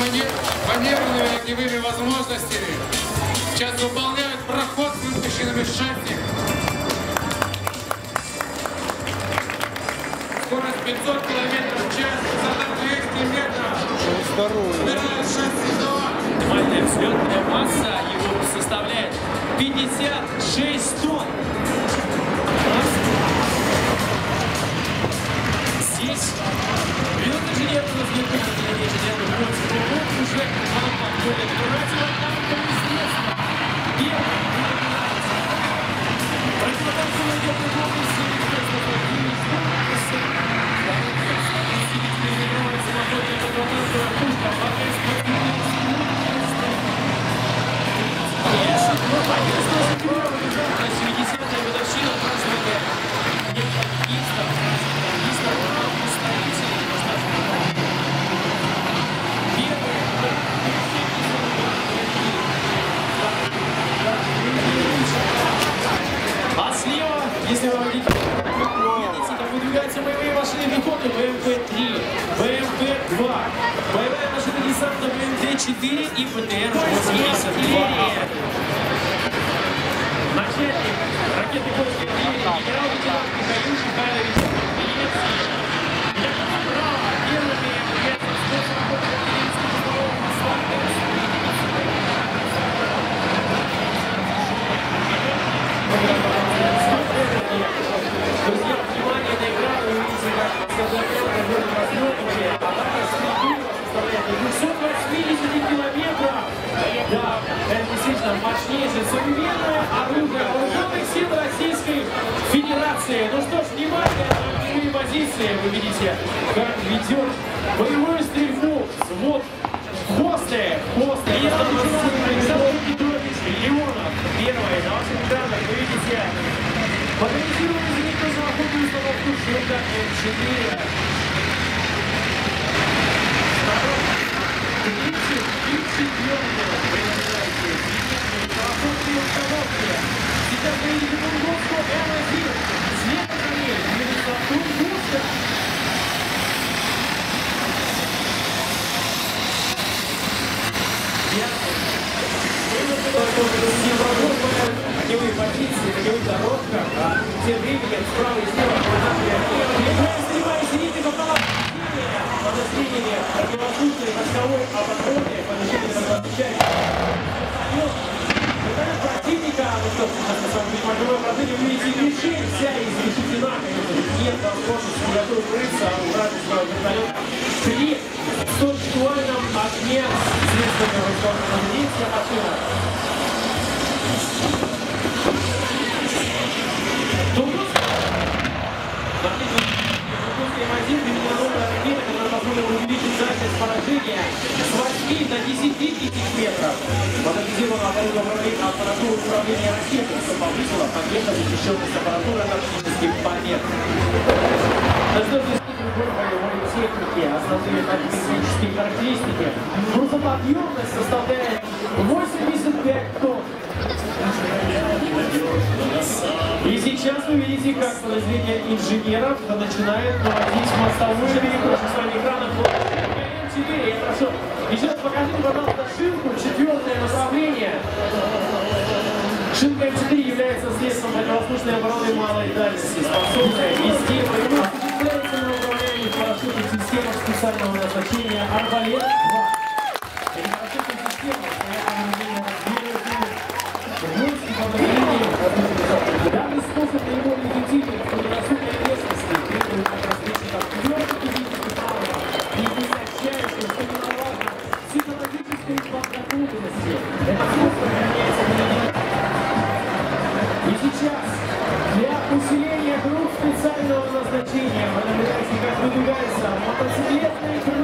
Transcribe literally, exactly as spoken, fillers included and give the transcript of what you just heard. маневренными огневыми возможностями. Сейчас выполняют проход с выпущенными шасси. Скорость пятьсот километров в час, высота двести метров. Убирают шасси два. Максимальная взлетная масса его составляет пятьдесят шесть тонн. Здесь вперед инженерного взлетного инженерного морского уже вам подходит. Противотанковое средство. Первое. Противотанковое если вы видите, выдвигаются боевые машины пехоты бэ эм пэ три, бэ эм пэ два, боевая машина десанта бэ эм дэ четыре и бэ тэ эр восемьдесят три. Начальник ракетной польской артиллерии генерал-лейтенант Михаил Шихайлович Белецкий. Я подобрал первыми мероприятиями спецработы артиллерийского боевого масла. Друзья, внимание на экран, вы видите, как запланированное время разметывания, а также среду составляет двести восемьдесят километров. Да, это действительно мощнейшее современное оружие вооруженных сил Российской Федерации. Ну что ж, внимание на боевые позиции. Вы видите, как ведет боевую стрельбу взвод после, после. И это Александр Петрович Леонов. Первое, на ваших экранах вы видите модернизированную зенитную самоходную установку «Шелда-эм четыре». Второй, третий и четвертый применяйте зенитные самоходные установки. Сейчас вы видите Бургундскую эм один. Света за ней минуса Бургундска. Огневые позиции, огневые дорожка, а тем временем справа и слева противника, ну что, вы видите мишень, вся изрешетена. Нет возможности никакой укрыться, а убрать свой вертолет при точечном огне средствами вооруженного действия машина. Поражение с восьми до десяти тысяч метров. Модернизирована аппаратура управления ракетой, что повысила пакета защищенность аппаратуры тактических побед. Доступный выбор боевой техники, основные тактические характеристики. Грузоподъемность составляет восемьдесят пять тонн. И сейчас вы видите, как подразделение инженеров начинает проводить мостовую линию. Прошу с вами экрана. Я прошу. И сейчас покажите, пожалуйста, шинку, четвертое направление. Шинка эм четыре является средством военно-воздушной обороны малой дальности, способная вести боевую самостоятельное управление парашютных системах специального назначения «Арбалет-два». Эти парашютные системы в данный способ наиболее эффективен в подразумной местности, требует от разведчиков твердых физических правил и высочайшую, что немаловажно, психологическую подготовленности. Это просто меняется в. И сейчас для усиления групп специального назначения вы наблюдаете, как выдвигаются мотоциклетные группы.